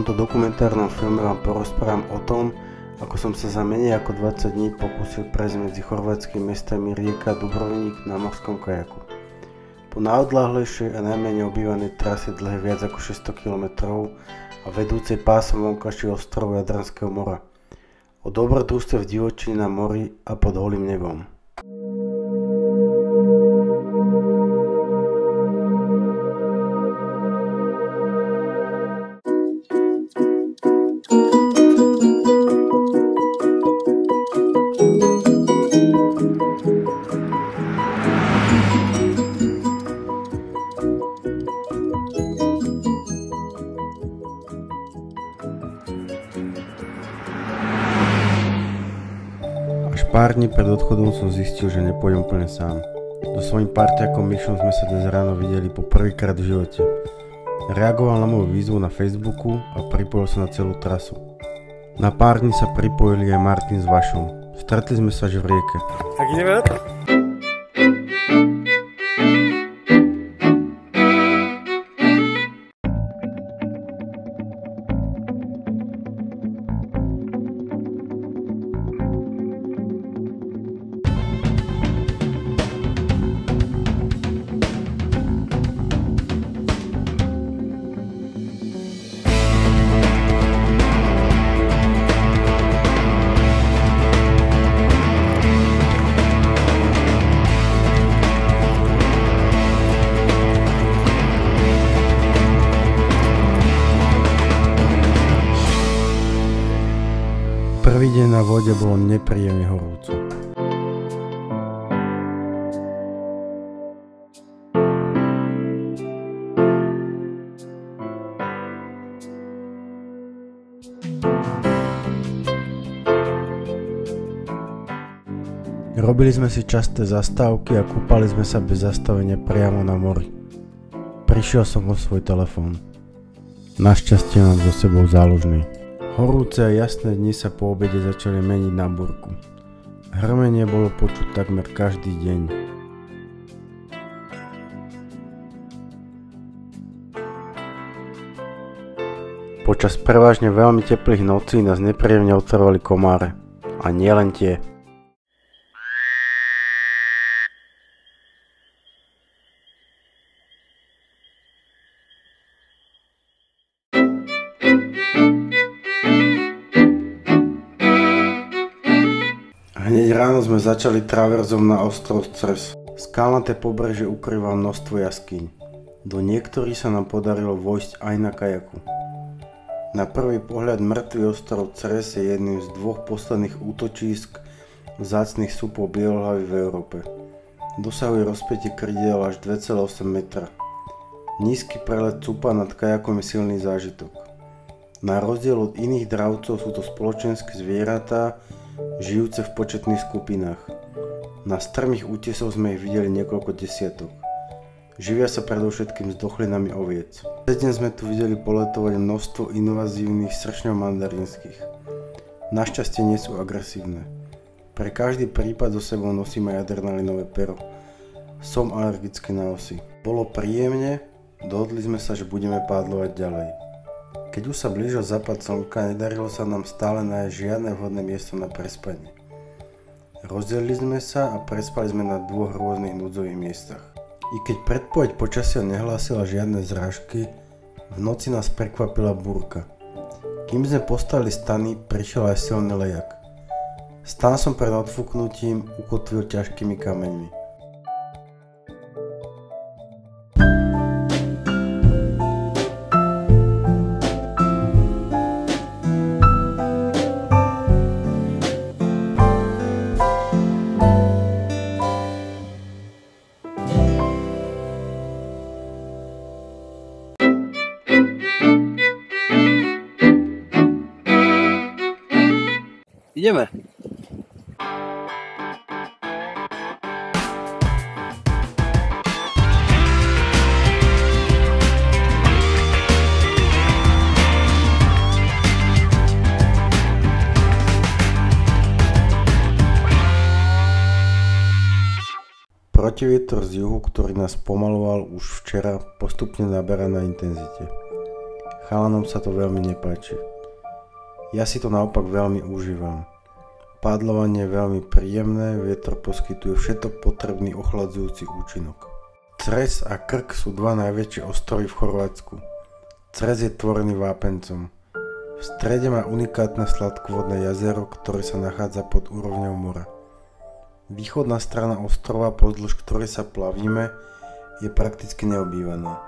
tomto dokumentárnom filme vám porozprávam o tom, ako som sa za menej ako 20 dní pokúsil prejsť medzi chorvátskymi mestami Rijeka a Dubrovnik na morskom kajaku. Po najodláhlejšej a najmenej obývanej trase dlhé viac ako 600 km a vedúcej pásom vonkajších ostrovov Jadranského mora. O dobrodružstve v divočine na mori a pod holým nebom. Pár dní pred odchodom som zistil, že nepôjdem úplne sám. So svojím parťákom Myšom sme sa dnes ráno videli po prvýkrát v živote. Reagoval na moju výzvu na Facebooku a pripojil sa na celú trasu. Na pár dní sa pripojili aj Martin s Vašom. Stretli sme sa až v Rijeke. Tak ideme na to. Prvý deň na vode bolo nepríjemne horúco. Robili sme si časté zastávky a kúpali sme sa bez zastavenia priamo na mori. Prišiel som o svoj telefón. Našťastie mám so sebou záložný. Horúce a jasné dni sa po obede začali meniť na burku. Hrmenie bolo počuť takmer každý deň. Počas prevažne veľmi teplých nocí nás nepríjemne otravovali komáre. A nielen tie. Ráno sme začali traverzom na ostrov Cres. Skalnaté pobreže ukrýva množstvo jaskýň. Do niektorých sa nám podarilo vojsť aj na kajaku. Na prvý pohľad mŕtvy ostrov Cres je jedným z dvoch posledných útočísk vzácnych súpov bielohlavy v Európe. Dosahuje rozpätie krídel až 2,8 metra. Nízky prelet súpa nad kajakom je silný zážitok. Na rozdiel od iných dravcov sú to spoločenské zvieratá, žijúce v početných skupinách. Na strmých útesoch sme ich videli niekoľko desiatok. Živia sa predovšetkým zdochlinami oviec. Dnes sme tu videli poletovať množstvo invazívnych sršňov mandarinských. Našťastie nie sú agresívne. Pre každý prípad so sebou nosím aj adrenalinové pero. Som alergický na osy. Bolo príjemne, dohodli sme sa, že budeme pádlovať ďalej. Keď už sa blížil západ slnka, nedarilo sa nám stále nájsť žiadne vhodné miesto na prespanie. Rozdelili sme sa a prespali sme na dvoch rôznych núdzových miestach. I keď predpoveď počasia nehlásila žiadne zrážky, v noci nás prekvapila búrka. Kým sme postavili stany, prišiel aj silný lejak. Stan som pred odfúknutím ukotvil ťažkými kameňmi. Ideme. Protivietor z juhu, ktorý nás pomaloval už včera, postupne naberá na intenzite. Chalanom sa to veľmi nepáči. Ja si to naopak veľmi užívam. Pádlovanie je veľmi príjemné, vietor poskytuje všetok potrebný ochladzujúci účinok. Cres a Krk sú dva najväčšie ostrovy v Chorvátsku. Cres je tvorený vápencom. V strede má unikátne sladkovodné jazero, ktoré sa nachádza pod úrovňou mora. Východná strana ostrova, pozdĺž ktorej sa plavíme, je prakticky neobývaná.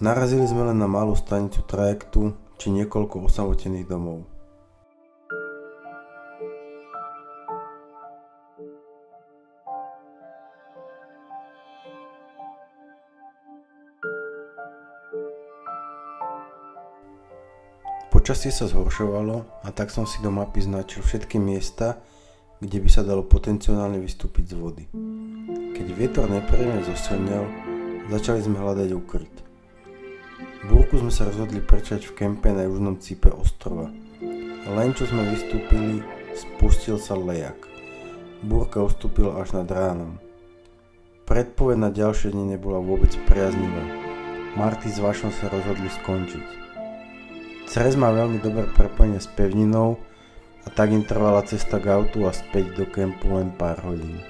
Narazili sme len na malú stanicu trajektu či niekoľko osamotených domov. Počasie sa zhoršovalo a tak som si do mapy značil všetky miesta, kde by sa dalo potenciálne vystúpiť z vody. Keď vietor nepríjemne zosilnil, začali sme hľadať úkryt. Búrku sme sa rozhodli prečať v kempe na južnom cípe ostrova. Len čo sme vystúpili, spustil sa lejak. Búrka ustúpila až nad ránom. Predpoveď na ďalšie dni nebola vôbec priaznivá. Marty s Vašom sa rozhodli skončiť. Cres má veľmi dobré prepojenie s pevninou a tak im trvala cesta k autu a späť do kempu len pár hodín.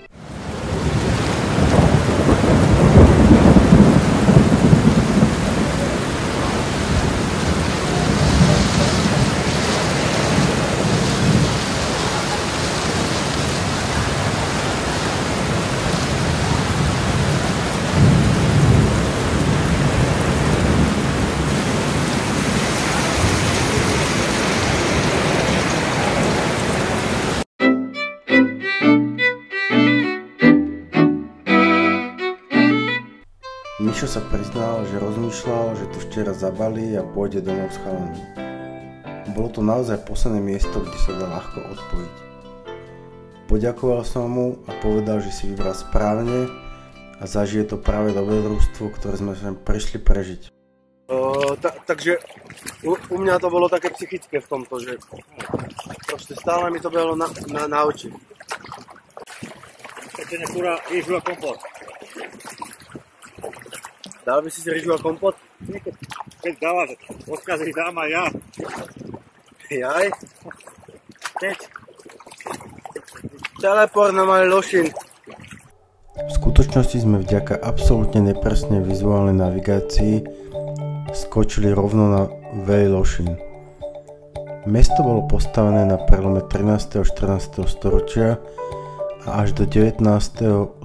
Mišo sa priznal, že rozmýšľal, že to včera zabalí a pôjde domov s chalanmi. Bolo to naozaj posledné miesto, kde sa dá ľahko odpojiť. Poďakoval som mu a povedal, že si vybral správne a zažije to práve dobrodružstvo, ktoré sme sem prišli prežiť. Takže u mňa to bolo také psychické v tomto, že proste stále mi to bolo na oči. Počne kurá, ježula kompot. Dal by si ryžu a kompot? Keď dávaš, odkaz ich dám aj ja. Jaj? Teď. Teleport na Mali Lošinj. V skutočnosti sme vďaka absolútne nepresnej vizuálnej navigácii skočili rovno na Veli Lošinj. Mesto bolo postavené na prelome 13. a 14. storočia a až do 19.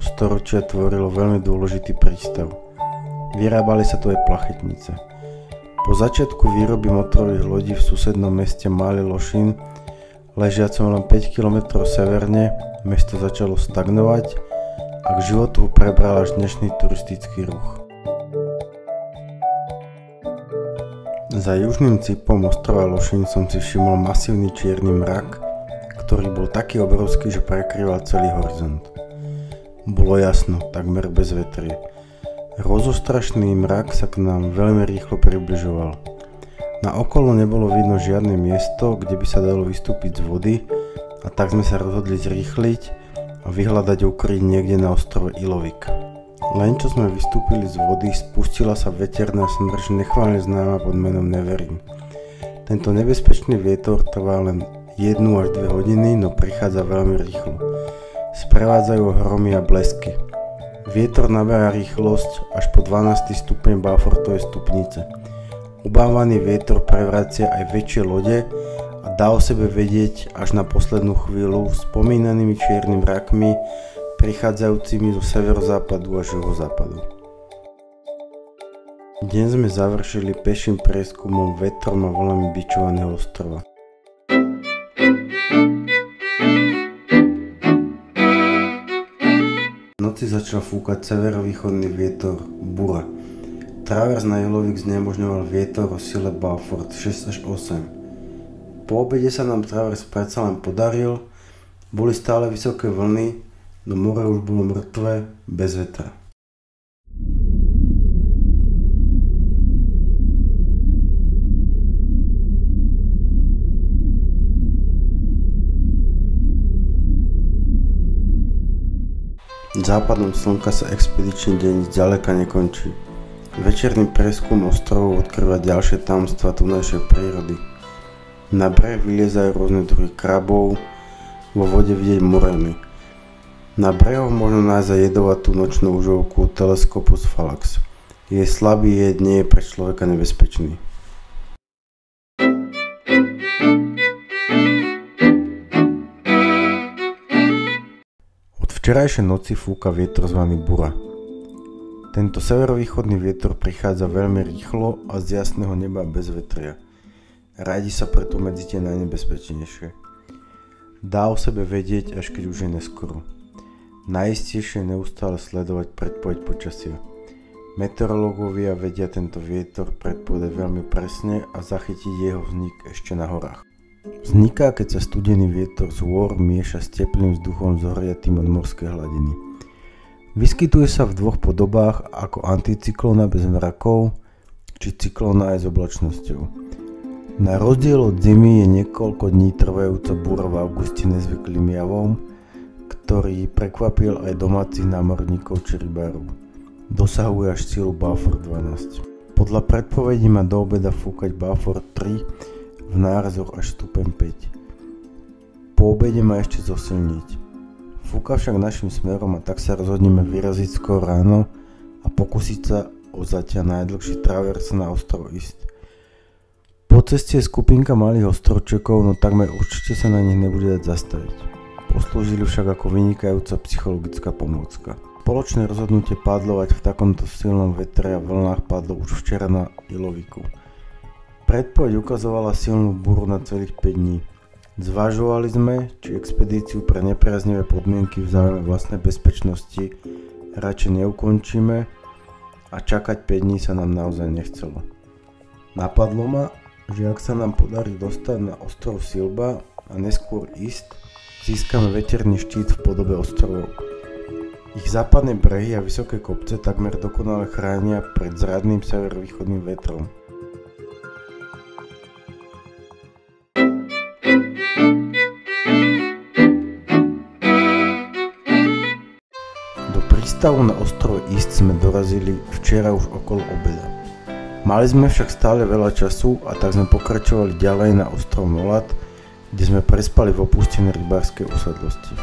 storočia tvorilo veľmi dôležitý prístav. Vyrábali sa tu aj plachetnice. Po začiatku výroby motorových lodí v susednom meste Mali Lošinj, ležiacom len 5 km severne, mesto začalo stagnovať a k životu prebral až dnešný turistický ruch. Za južným cípom ostrova Lošinj som si všimol masívny čierny mrak, ktorý bol taký obrovský, že prekrýval celý horizont. Bolo jasno, takmer bez vetrie. Rozostrašný mrak sa k nám veľmi rýchlo približoval. Na okolo nebolo vidno žiadne miesto, kde by sa dalo vystúpiť z vody, a tak sme sa rozhodli zrýchliť a vyhľadať ukryť niekde na ostrove Ilovík. Len čo sme vystúpili z vody, spustila sa veterná smrš nechválne známa pod menom Neverim. Tento nebezpečný vietor trvá len 1 až 2 hodiny, no prichádza veľmi rýchlo. Sprevádzajú ho hromy a blesky. Vietor naberá rýchlosť až po 12. stupeň Beaufortovej stupnice. Obávaný vietor prevracia aj väčšie lode a dá o sebe vedieť až na poslednú chvíľu spomínanými čiernymi mrakmi prichádzajúcimi zo severozápadu a juhozápadu. Deň sme završili peším prieskumom vetrom a vlnami bičovaného ostrova. Začal fúkať severovýchodný vietor Bura. Travers na Ilovík znemožňoval vietor o sile Beaufort 6 až 8. Po obede sa nám travers predsa len podaril, boli stále vysoké vlny, no more už bolo mŕtve, bez vetra. Západom slnka sa expedičný deň zďaleka nekončí. Večerný preskum ostrovov odkrýva ďalšie tajomstvá tunajšej prírody. Na breh vyliezajú rôzne druhy krabov, vo vode vidieť moreny. Na brehoch možno nájsť jedovatú nočnú užovku Teleskopus Phalax. Jej slabý jed nie je pre človeka nebezpečný. Od včerajšej noci fúka vietor zvaný Bura. Tento severovýchodný vietor prichádza veľmi rýchlo a z jasného neba bez vetria. Radi sa preto medzi tie najnebezpečnejšie. Dá o sebe vedieť, až keď už je neskoro. Najistejšie je neustále sledovať predpoveď počasia. Meteorológovia vedia tento vietor predpovedať veľmi presne a zachytiť jeho vznik ešte na horách. Vzniká, keď sa studený vietor z hôr mieša s teplým vzduchom zohriatým od morskej hladiny. Vyskytuje sa v dvoch podobách ako anticyklóna bez mrakov či cyklóna aj s oblačnosťou. Na rozdiel od zimy je niekoľko dní trvajúca búra v auguste nezvyklým javom, ktorý prekvapil aj domácich námorníkov či rybárov. Dosahuje až sílu Beaufort 12. Podľa predpovedí má do obeda fúkať Beaufort 3, v nárazoch až stupeň 5. Po obede má ešte zosilniť. Fúka však našim smerom a tak sa rozhodneme vyraziť skoro ráno a pokúsiť sa o zatiaľ najdlhší travers na ostrov Ist. Po ceste je skupinka malých ostrovčekov, no takmer určite sa na nich nebude dať zastaviť. Poslúžili však ako vynikajúca psychologická pomôcka. Spoločné rozhodnutie padlovať v takomto silnom vetre a vlnách padlo už včera na Ilovíku. Predpoveď ukazovala silnú búru na celých 5 dní. Zvažovali sme, či expedíciu pre nepriaznivé podmienky v záujme vlastnej bezpečnosti radšej neukončíme a čakať 5 dní sa nám naozaj nechcelo. Napadlo ma, že ak sa nám podarí dostať na ostrov Silba a neskôr Ist, získame veterný štít v podobe ostrovov. Ich západné brehy a vysoké kopce takmer dokonale chránia pred zradným severovýchodným vetrom. Na ostrove Ist sme dorazili včera už okolo obeda. Mali sme však stále veľa času a tak sme pokračovali ďalej na ostrov Molat, kde sme prespali v opustenej rybárskej usadlosti.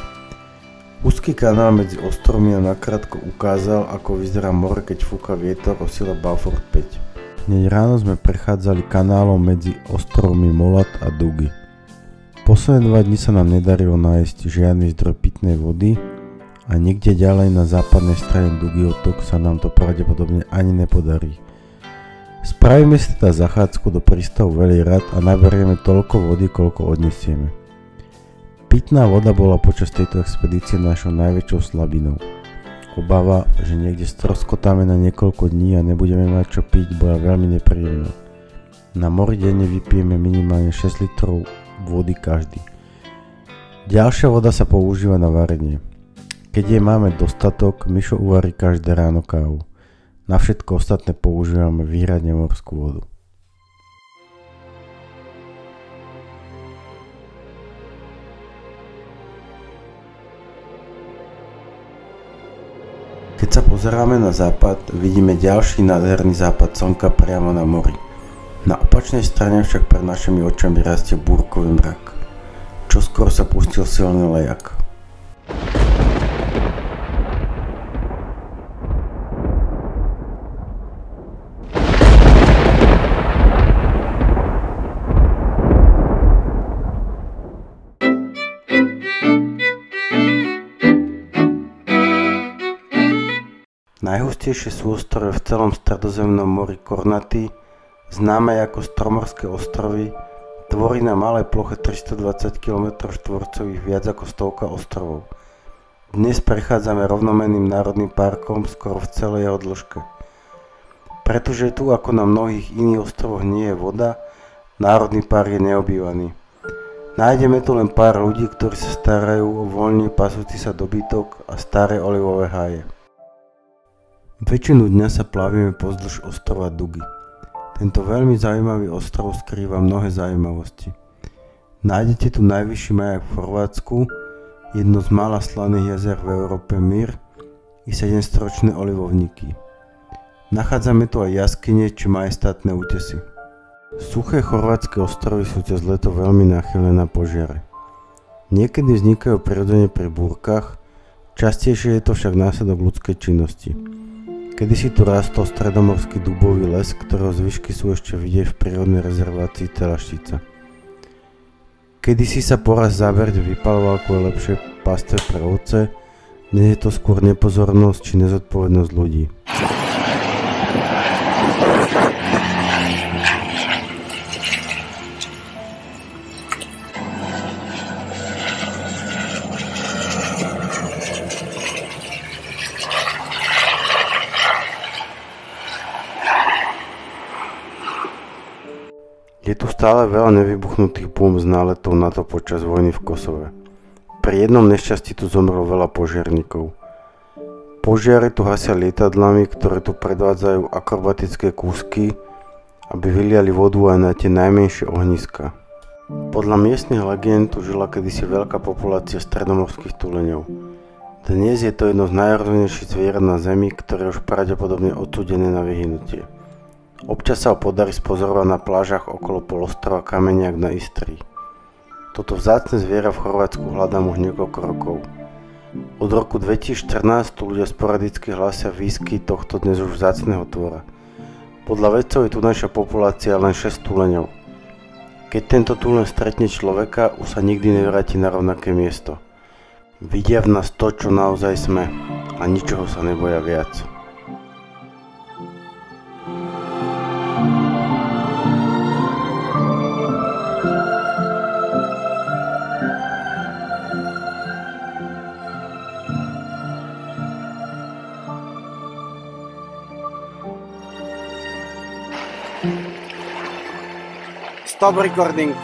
Úzky kanál medzi ostrovmi nám nakrátko ukázal, ako vyzerá more, keď fúka vietor o sile Beaufort 5. Hneď ráno sme prechádzali kanálom medzi ostrovmi Molat a Dugi. Posledné 2 dni sa nám nedarilo nájsť žiadny zdroj pitnej vody, a niekde ďalej na západnej strane Dugiho toku sa nám to pravdepodobne ani nepodarí. Spravíme si teda zachádzku do prístavu Veli Rad a naberieme toľko vody, koľko odnesieme. Pitná voda bola počas tejto expedície našou najväčšou slabinou. Obava, že niekde stroskotáme na niekoľko dní a nebudeme mať čo piť, bola veľmi nepríjemná. Na mori denne vypijeme minimálne 6 litrov vody každý. Ďalšia voda sa používa na varenie. Keď jej máme dostatok, Mišo uvarí každé ráno kávu. Na všetko ostatné používame výhradne morskú vodu. Keď sa pozeráme na západ, vidíme ďalší nádherný západ slnka priamo na mori. Na opačnej strane však pred našimi očami rastie búrkový mrak. Čoskoro sa pustil silný lejak. Najhustejšie sú ostrovy v celom stredozemnom mori Kornaty, známe ako Stromorské ostrovy, tvorí na malej ploche 320 km2 viac ako 100 ostrovov. Dnes prechádzame rovnomenným národným parkom skoro v celej jeho dĺžke. Pretože tu ako na mnohých iných ostrovoch nie je voda, národný park je neobývaný. Nájdeme tu len pár ľudí, ktorí sa starajú o voľne pasúci sa dobytok a staré olivové háje. Väčšinu dňa sa plavíme pozdĺž ostrova Dugi. Tento veľmi zaujímavý ostrov skrýva mnohé zaujímavosti. Nájdete tu najvyšší majak v Chorvátsku, jedno z mála slaných jazer v Európe Mir i 7-stročné olivovníky. Nachádzame tu aj jaskyne či majestátne útesy. Suché chorvátske ostrovy sú cez leto veľmi náchylné na požiare. Niekedy vznikajú prirodzene pri búrkach, častejšie je to však následok ľudskej činnosti. Kedysi tu rástol stredomorský dubový les, ktorého zvyšky sú ešte vidieť v prírodnej rezervácii Telaštica. Kedysi sa poraz záberť vypaľoval kvôli lepšej pastve pre ovce, dnes je to skôr nepozornosť či nezodpovednosť ľudí. Je tu stále veľa nevybuchnutých búm z náletov NATO počas vojny v Kosove. Pri jednom nešťastí tu zomrlo veľa požiarníkov. Požiare tu hasia lietadlami, ktoré tu predvádzajú akrobatické kúsky, aby vyliali vodu aj na tie najmenšie ohniska. Podľa miestnych legend tu žila kedysi veľká populácia stredomorských tuleňov. Dnes je to jedno z najrôznejších zvierat na Zemi, ktoré už pravdepodobne odsúdené na vyhynutie. Občas sa ho podarí spozorovať na plážach okolo polostrova Kameniak na Istrii. Toto vzácne zviera v Chorvátsku hľadám už niekoľko rokov. Od roku 2014 tu ľudia sporadicky hlásia výskyt tohto dnes už vzácneho tvora. Podľa vedcov je tu naša populácia len 6 tuleňov. Keď tento tuleň stretne človeka, už sa nikdy nevráti na rovnaké miesto. Vidia v nás to, čo naozaj sme, a ničoho sa neboja viac. Stop recording.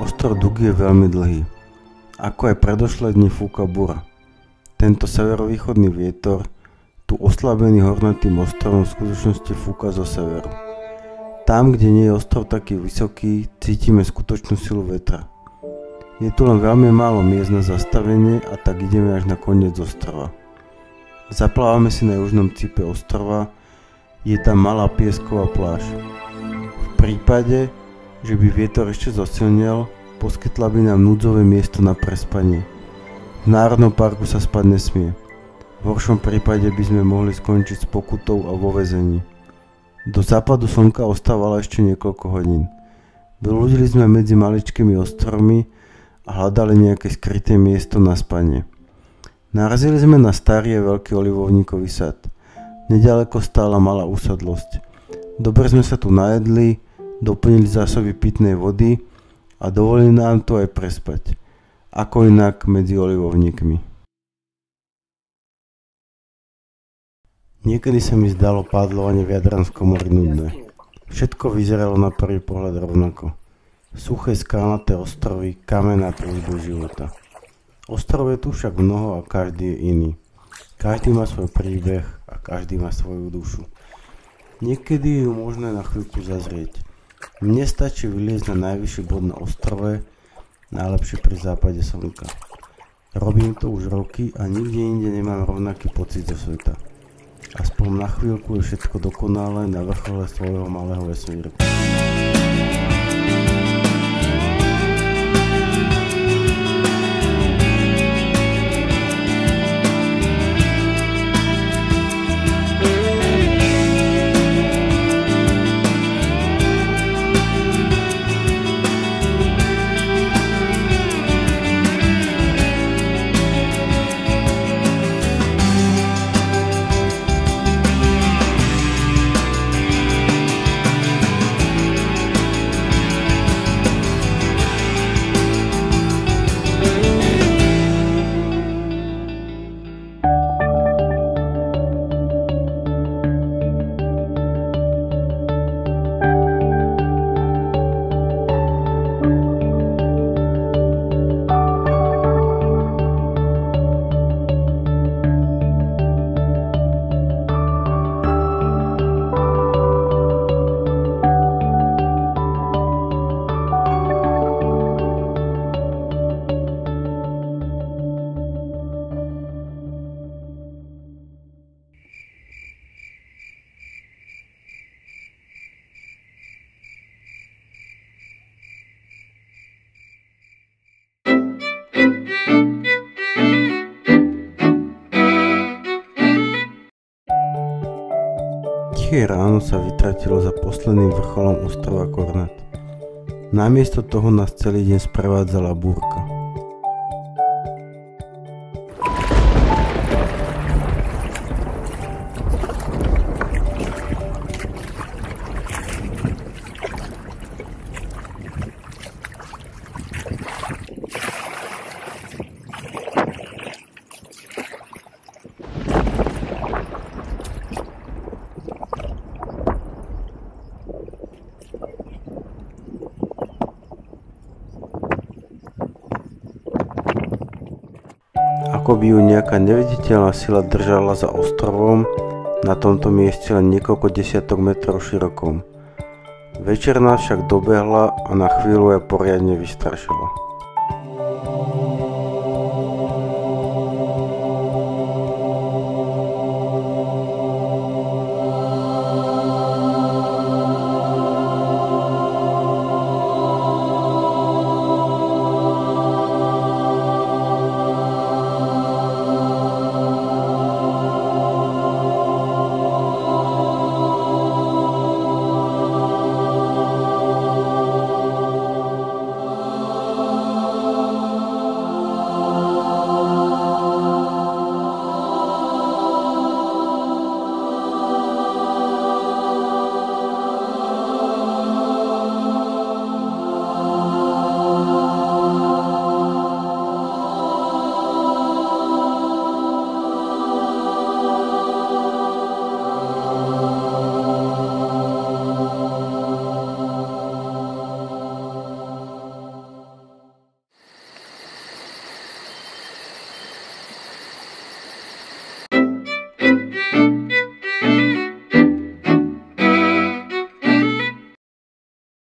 Ostrov Dugi je veľmi dlhý. Ako aj predošlé dni fúka bura. Tento severovýchodný vietor, tu oslabený hornatým ostrovom, v skutočnosti fúka zo severu. Tam, kde nie je ostrov taký vysoký, cítime skutočnú silu vetra. Je tu len veľmi málo miest na zastavenie, a tak ideme až na koniec ostrova. Zaplávame si na južnom cipe ostrova. Je tam malá piesková pláž. V prípade, že by vietor ešte zosilnil, poskytla by nám núdzové miesto na prespanie. V národnom parku sa spať nesmie. V horšom prípade by sme mohli skončiť s pokutou a vo väzení. Do západu slnka ostávalo ešte niekoľko hodín. Blúdili sme medzi maličkými ostrovmi a hľadali nejaké skryté miesto na spanie. Narazili sme na starý a veľký olivovníkový sad. Neďaleko stála malá úsadlosť. Dobre sme sa tu najedli, doplnili zásoby pitnej vody a dovolili nám tu aj prespať. Ako inak medzi olivovníkmi. Niekedy sa mi zdalo pádlovanie v Jadranskom mori nudné. Všetko vyzeralo na prvý pohľad rovnako. Suché skalnaté ostrovy, kamená túžbu života. Ostrov je tu však mnoho a každý je iný. Každý má svoj príbeh a každý má svoju dušu. Niekedy je ju možné na chvíľku zazrieť. Mne stačí vyliezť na najvyšší bod na ostrove, najlepšie pri západe slnka. Robím to už roky a nikde inde nemám rovnaký pocit zo sveta. Aspoň na chvíľku je všetko dokonalé na vrchole svojho malého vesmíru. Tiché ráno sa vytratilo za posledným vrcholom ostrova Kornat. Namiesto toho nás celý deň sprevádzala búrka. Ako by ju nejaká neviditeľná sila držala za ostrovom, na tomto mieste len niekoľko desiatok metrov širokom. Večer nás však dobehla a na chvíľu ju poriadne vystrašila.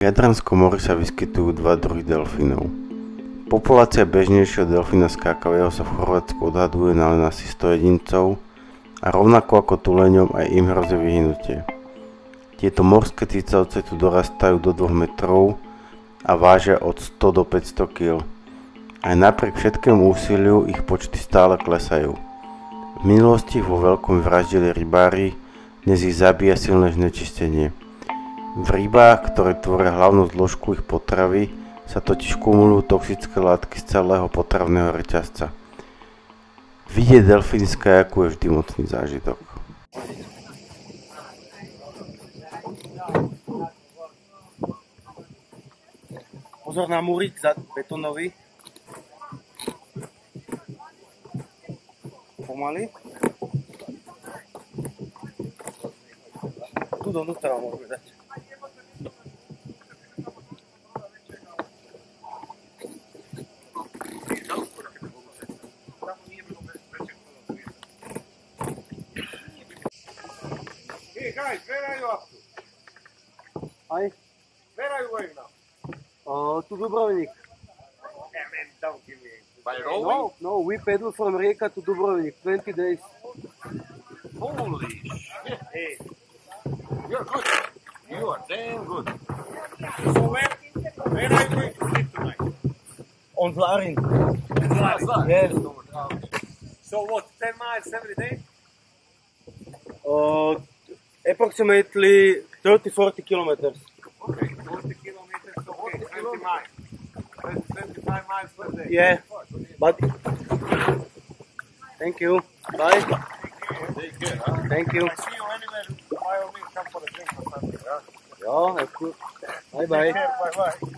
V Jadranskom mori sa vyskytujú dva druhy delfínov. Populácia bežnejšieho delfína skákavého sa v Chorvátsku odhaduje na len asi 100 jedincov a rovnako ako tuleňom aj im hrozí vyhynutie. Tieto morské cicavce tu dorastajú do 2 metrov a vážia od 100 do 500 kg. Aj napriek všetkému úsiliu ich počty stále klesajú. V minulosti vo veľkom vraždili rybári, dnes ich zabíja silné znečistenie. V rybách, ktoré tvoria hlavnú zložku ich potravy, sa totiž kumulujú toxické látky z celého potravného reťazca. Vidieť delfíny z kajaku je vždy mocný zážitok. Pozor na múrik za betónový. Pomaly. Tu donútra môžeme dať. Aj? Where are you going now? To Dubrovnik. Don't give me. By rowing? No, we pedal from Rijeka to Dubrovnik, 20 days. Holy shit! Hey. You're good. You are damn good. So where are you going to sleep tonight? On Zlarin. Zlarin? Yes. So what, 10 miles every day? Approximately 30-40 kilometers. Okay, 40 kilometers, so 20 miles. 25 miles per day. Yeah, but... Thank you. Bye. Take care. Huh? Thank you. I see you anywhere. By all means, come for a drink or something. Yeah, that's good. Bye-bye. Take care, bye-bye.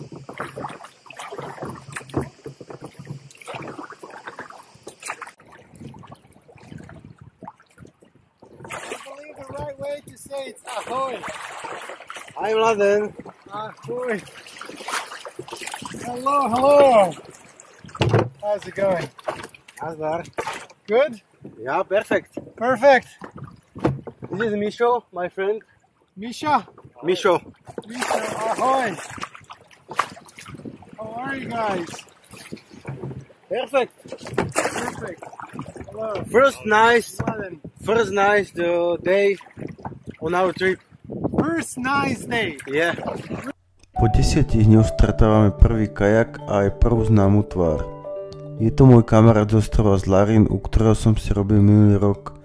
Ahoj! Hi Mladen! Ahoj! Hello, hello! How's it going? How's that? Good? Yeah, perfect! Perfect! This is Misho, my friend. Misha? Misho! Misho, ahoy! How are you guys? Perfect! Perfect! Hello! First nice day on our trip. First nice day. Yeah. Po 10 dňoch stretávame prvý kajak a aj prvú známú tvár. Je to môj kamarát z ostrova Zlarin, u ktorého som si robil minulý rok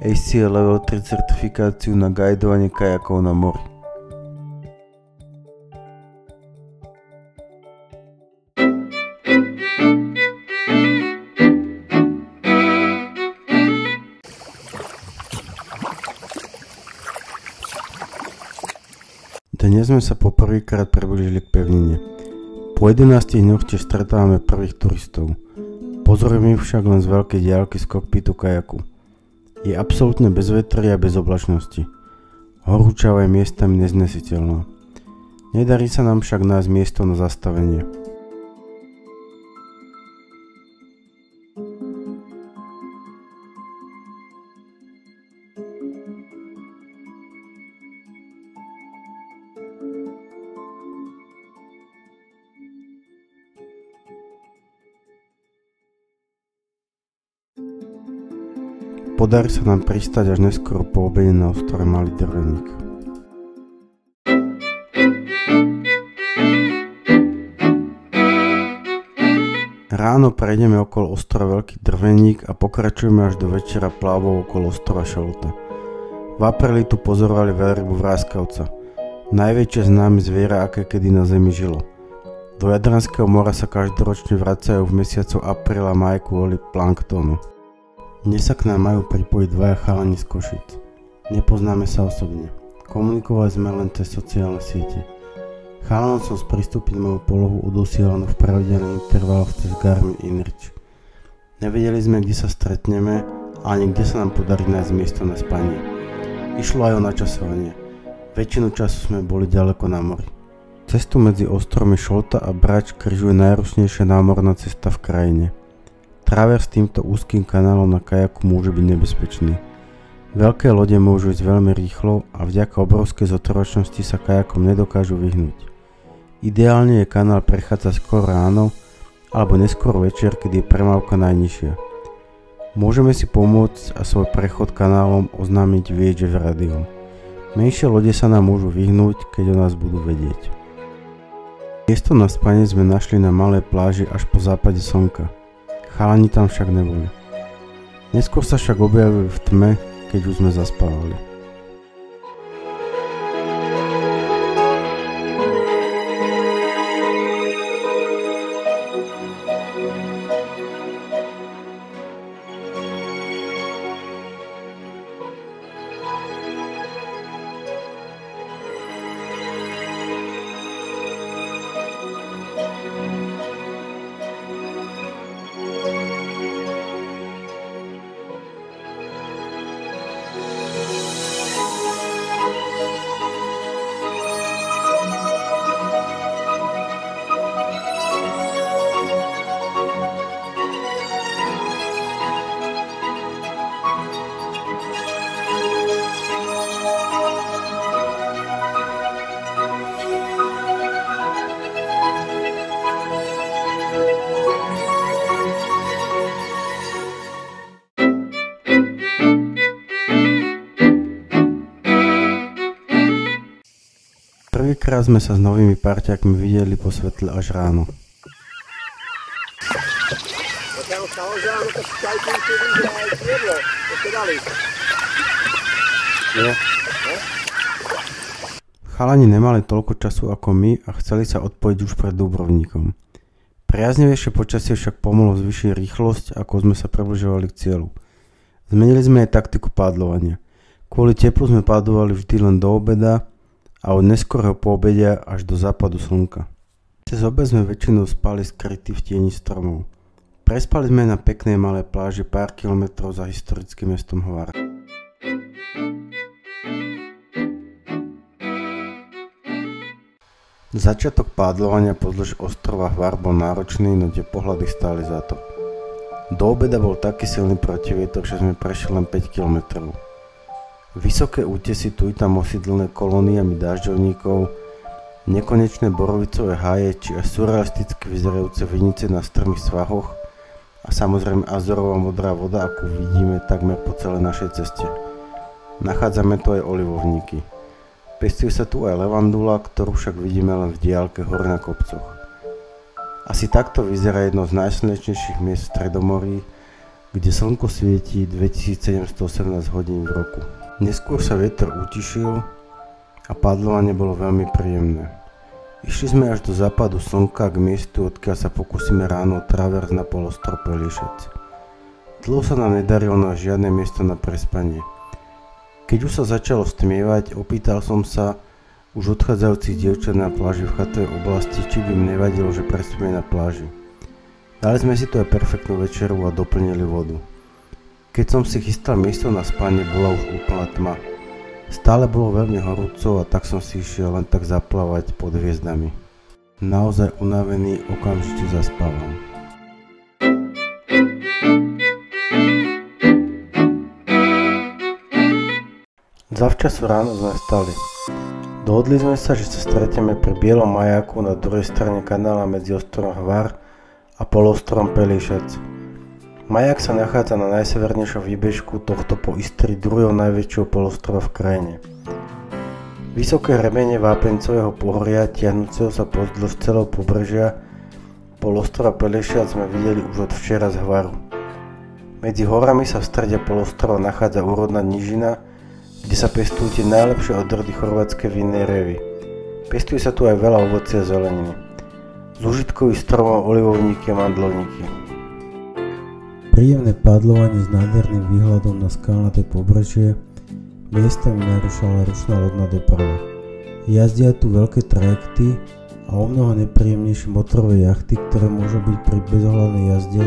ACL Level 3 certifikáciu na guidovanie kajakov na mori. Dnes sme sa poprvýkrát priblížili k pevnine. Po 11 dňoch tiež stretávame prvých turistov. Pozorujeme ich však len z veľkej diaľky z kokpitu kajaku. Je absolútne bez vetria a bez oblačnosti. Horúčava je miestami neznesiteľná. Nedarí sa nám však nájsť miesto na zastavenie. Podarí sa nám pristať až neskoro po obede na ostrove Mali Lošinj. Ráno prejdeme okolo ostrova Veľký Lošinj a pokračujeme až do večera plavbou okolo ostrova Šolta. V apríli tu pozorovali veľrybu vráskavca, najväčšie známe zviera, aké kedy na zemi žilo. Do Jadranského mora sa každoročne vracajú v mesiacoch apríla a máj kvôli planktónu. Dnes sa k nám majú pripojiť dvaja chalani z Košic. Nepoznáme sa osobne. Komunikovali sme len cez sociálne siete. Chalanom som sprístupnil moju polohu odosielanú v pravidelných intervaloch cez Garmin Inridge. Nevedeli sme, kde sa stretneme, ani kde sa nám podarí nájsť miesto na spanie. Išlo aj o načasovanie. Väčšinu času sme boli ďaleko na mori. Cestu medzi ostrovmi Šolta a Brač križuje najručnejšia námorná cesta v krajine. Travers týmto úzkým kanálom na kajaku môže byť nebezpečný. Veľké lode môžu ísť veľmi rýchlo a vďaka obrovskej zotrvačnosti sa kajakom nedokážu vyhnúť. Ideálne je kanál prechádza skoro ráno alebo neskoro večer, keď je premávka najnižšia. Môžeme si pomôcť a svoj prechod kanálom oznámiť v rádiu. Menšie lode sa nám môžu vyhnúť, keď o nás budú vedieť. Miesto na spanie sme našli na malej pláži až po západe slnka. Chalani tam však neboli. Neskôr sa však objavili v tme, keď už sme zaspávali. Prvýkrát sme sa s novými parťákmi videli po svetle až ráno. Chalani nemali toľko času ako my a chceli sa odpojiť už pred Dubrovnikom. Priaznivejšie počasie však pomohlo zvyšiť rýchlosť, ako sme sa približovali k cieľu. Zmenili sme aj taktiku pádlovania. Kvôli teplu sme pádlovali vždy len do obeda a od neskorého poobedia až do západu slnka. Cez obed sme väčšinou spali skrytí v tieni stromov. Prespali sme na peknej malej pláži pár kilometrov za historickým mestom Hvar. Začiatok pádlovania pozdĺž ostrova Hvar bol náročný, no tie pohľady stáli za to. Do obeda bol taký silný protivietor, že sme prešli len 5 kilometrov. Vysoké útesy tu i tam osídlené kolóniami dažďovníkov, nekonečné borovicové háje či až surrealisticky vyzerajúce vinice na strmých svahoch a samozrejme azorová modrá voda, akú vidíme takmer po celej našej ceste. Nachádzame tu aj olivovníky. Pestuje sa tu aj levandula, ktorú však vidíme len v diaľke hor na kopcoch. Asi takto vyzerá jedno z najslnečnejších miest v Stredomorí kde slnko svietí 2718 hodín v roku. Neskôr sa vietor utišil a pádlovanie bolo veľmi príjemné. Išli sme až do západu slnka k miestu, odkiaľ sa pokúsime ráno traverz na polostrov Pelješac. Dlho sa nám nedarilo na žiadne miesto na prespanie. Keď už sa začalo stmievať, opýtal som sa už odchádzajúcich dievčat na pláži v chatovej oblasti, či by im nevadilo, že prespíme na pláži. Dali sme si to aj perfektnú večeru a doplnili vodu. Keď som si chystal miesto na spanie, bola už úplná tma. Stále bolo veľmi horúco a tak som si išiel len tak zaplávať pod hviezdami. Naozaj unavený okamžite zaspávam. Zavčasu ráno sme vstali. Dohodli sme sa, že sa stretieme pri bielom majaku na druhej strane kanála medzi ostrovom Hvar a polostrovom Pelješac. Majak sa nachádza na najsevernejšom výbežku tohto po Istrii druhého najväčšieho polostrova v krajine. Vysoké remene vápencového pohoria tiahnúceho sa pozdĺž celého pobrežia polostrova Pelješac sme videli už od včera z Hvaru. Medzi horami sa v strede polostrova nachádza úrodná nížina, kde sa pestujú tie najlepšie odrody chorvátskej vinnej révy. Pestuje sa tu aj veľa ovocia a zeleniny. Z užitkových stromov olivovníky a mandlovníky. Príjemné padlovanie s nádherným výhľadom na skalnaté pobrežie miestami narušala ručná lodná doprava. Jazdia tu veľké trajekty a omnoho nepríjemnejšie motorové jachty, ktoré môžu byť pri bezohľadnej jazde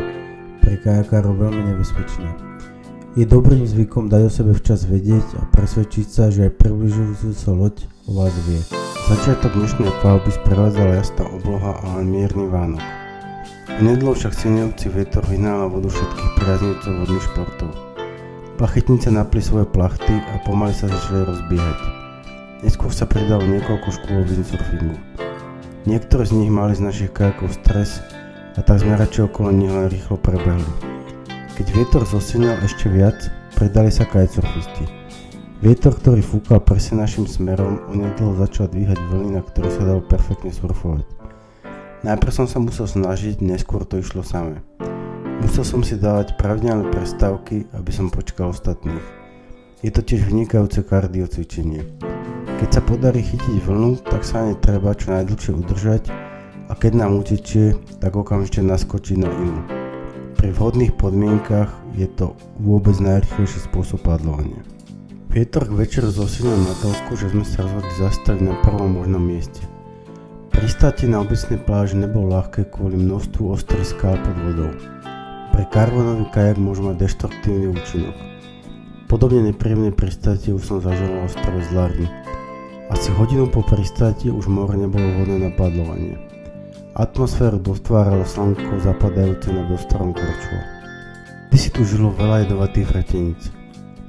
pre kajakárov veľmi nebezpečné. Je dobrým zvykom dať o sebe včas vedieť a presvedčiť sa, že aj približujúca loď o vás vie. Začiatok dnešnej plavby sprevádzala jasná obloha a len mierny vánok. Hnedlo však silnejúci vietor vyhnal na vodu všetkých priaznivcov vodných športov. Plachetníci napli svoje plachty a pomaly sa začali rozbiehať. Neskôr sa pridalo niekoľko škôl windsurfingu. Niektoré z nich mali z našich kajakov stres a tak sme radšej okolo nich len rýchlo prebehli. Keď vietor zosilnil ešte viac, predali sa kitesurfisti. Vietor, ktorý fúkal presne našim smerom, onedlho začal dvíhať vlny, na ktoré sa dalo perfektne surfovať. Najprv som sa musel snažiť, neskôr to išlo samé. Musel som si dávať pravidelné prestávky, aby som počkal ostatných. Je to tiež vynikajúce kardio cvičenie. Keď sa podarí chytiť vlnu, tak sa ani treba čo najdlhšie udržať a keď nám utečie, tak okamžite naskočí na inú. Pri vhodných podmienkach je to vôbec najrýchlejší spôsob padlovania. Vietor k večeru zosilnil natoľko, že sme sa rozhodli zastaviť na prvom možnom mieste. Pristátie na obecnej pláži nebolo ľahké kvôli množstvu ostrých skál pod vodou. Pre karbonový kajak môže mať deštruktívny účinok. Podobne nepríjemné pristátie už som zažil na ostrove Zlarin. Asi hodinu po pristátie už more nebolo vhodné na padlovanie. Atmosféru dostváralo slnko zapadajúce nad ostrovom Korčula. Kdysi tu žilo veľa jedovatých vreteníc.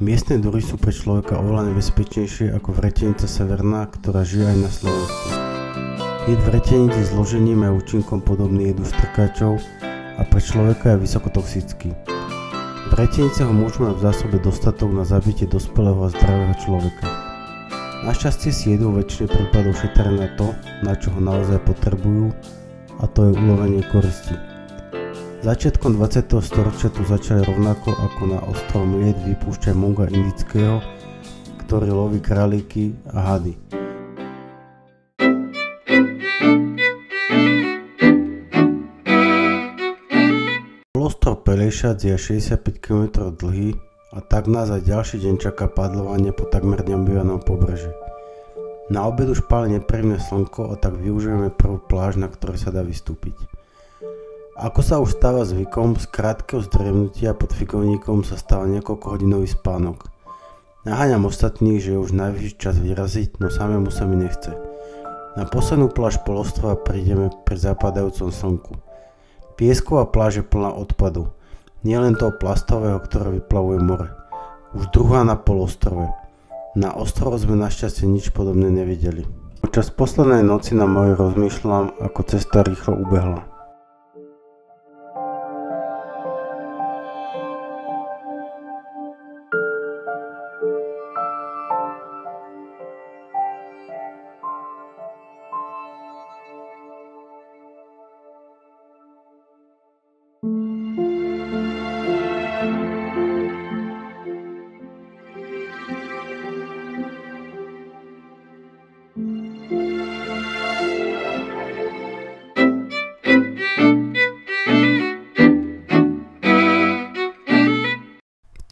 Miestne druhy sú pre človeka oveľa nebezpečnejšie ako vretenica severná, ktorá žije aj na Slovensku. Jed vreteníc je zložením a účinkom podobný jedu štrkáčov a pre človeka je vysokotoxický. Vretenice ho môžu mať v zásobe dostatok na zabitie dospelého a zdravého človeka. Našťastie si jedou väčšine prípadov šetrené na to, na čo ho naozaj potrebujú, a to je ulovenie koristi. Začiatkom 20. storočia tu začali rovnako ako na ostrov Mliet vypúšťať munga indického, ktorý loví králíky a hady. Polostrov Pelješac je 65 km dlhý a tak nás aj ďalší deň čaká padlovanie po takmer neobývanom pobreží. Na obed už páli nepríjemné slnko a tak využijeme prvú pláž, na ktorej sa dá vystúpiť. Ako sa už stáva zvykom, z krátkeho zdremnutia pod figovníkom sa stáva niekoľkohodinový spánok. Naháňam ostatných, že je už najvyšší čas vyraziť, no samému sa mi nechce. Na poslednú pláž polostrova prídeme pri zapadajúcom slnku. Piesková pláž je plná odpadu, nielen toho plastového, ktoré vyplavuje more. Už druhá na polostrove. Na ostrove sme našťastie nič podobné nevideli. Počas poslednej noci na mori rozmýšľam, ako cesta rýchlo ubehla.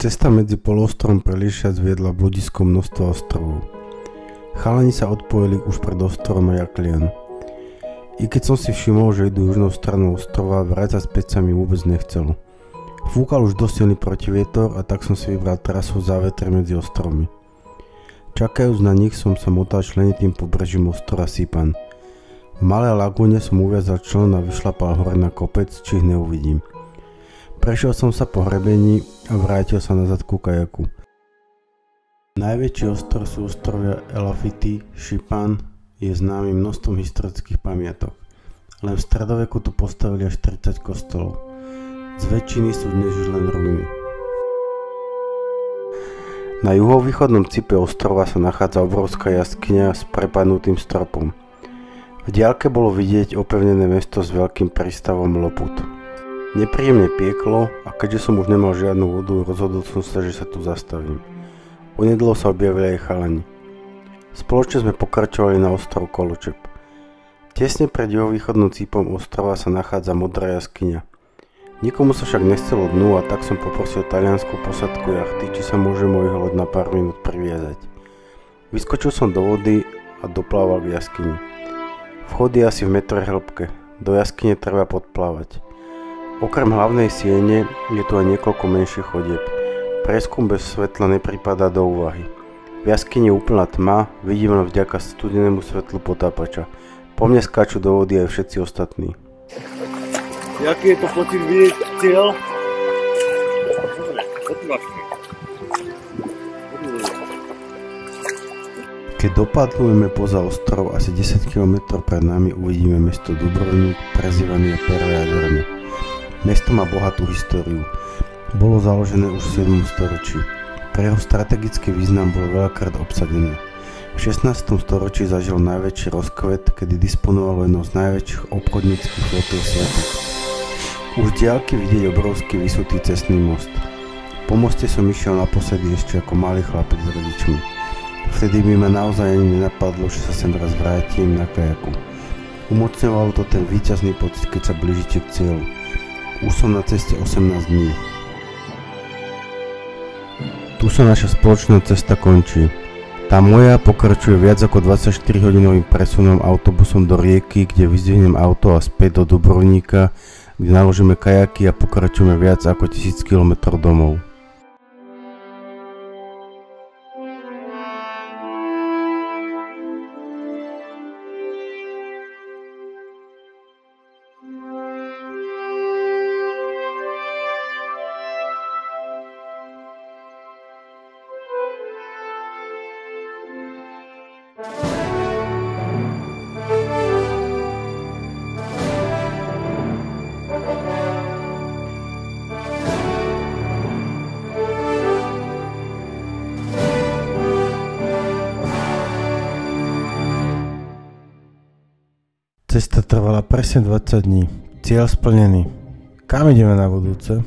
Cesta medzi polostrom Pelješac viedla bludisko množstva ostrovov. Chalani sa odpojili už pred ostrovom Jaklian. I keď som si všimol, že idú južnou stranou ostrova, vráť sa späť sa mi vôbec nechcelo. Fúkal už dosť silný protivietor a tak som si vybral trasu závetre medzi ostrovmi. Čakajúc na nich som sa motal členitým pobrežím ostrova Šipan. V malej lagúne som uviazal člen a vyšlapal hore na kopec, či ich neuvidím. Prešiel som sa po hrebení a vrátil sa nazad ku kajaku. Najväčší ostrov sú ostrovia Elafiti. Šipan je známy množstvom historických pamiatok. Len v stredoveku tu postavili až 30 kostolov. Z väčšiny sú dnes už len ruiny. Na juhovýchodnom cipe ostrova sa nachádza obrovská jaskyňa s prepadnutým stropom. V diaľke bolo vidieť opevnené mesto s veľkým prístavom Loput. Nepríjemne pieklo a keďže som už nemal žiadnu vodu, rozhodol som sa, že sa tu zastavím. Onedlho sa objavili aj chalani. Spoločne sme pokračovali na ostrov Koločep. Tesne pred juhovýchodným cipom ostrova sa nachádza modrá jaskyňa. Nikomu sa však nechcelo dnu a tak som poprosil taliansku posádku jachty, či sa môže môj hlod na pár minút priviazať. Vyskočil som do vody a doplával k jaskyni. Vchod je asi v metre hĺbke, do jaskyne treba podplávať. Okrem hlavnej siene je tu aj niekoľko menších chodieb. Preskum bez svetla nepripadá do úvahy. V jaskyni je úplná tma, vidím len vďaka studenému svetlu potápača. Po mne skáču do vody aj všetci ostatní. Jaký je to pocit vidieť cieľ? Keď dopadlujeme poza ostrov asi 10 km pred nami, uvidíme mesto Dubrovnik, prezývané Perla Zrne. Mesto má bohatú históriu. Bolo založené už v 7. storočí. Pre jeho strategický význam bolo veľakrát obsadené. V 16. storočí zažil najväčší rozkvet, kedy disponovalo jednou z najväčších obchodníckych flotíl sveta. Už z diaľky vidieť obrovský vysutý cestný most. Po moste som išiel naposledy ešte ako malý chlapec s rodičmi. Vtedy by ma naozaj ani nenapadlo, že sa sem raz vrátim na kajaku. Umocňovalo to ten víťazný pocit, keď sa blížite k cieľu. Už som na ceste 18 dní. Tu sa naša spoločná cesta končí. Tá moja pokračuje viac ako 24-hodinovým presunom autobusom do Rieky, kde vyzdvihnem auto a späť do Dubrovníka, kde naložíme kajaky a pokračujeme viac ako 1000 km domov. Cesta trvala presne 20 dní. Cieľ splnený. Kam ideme na budúce?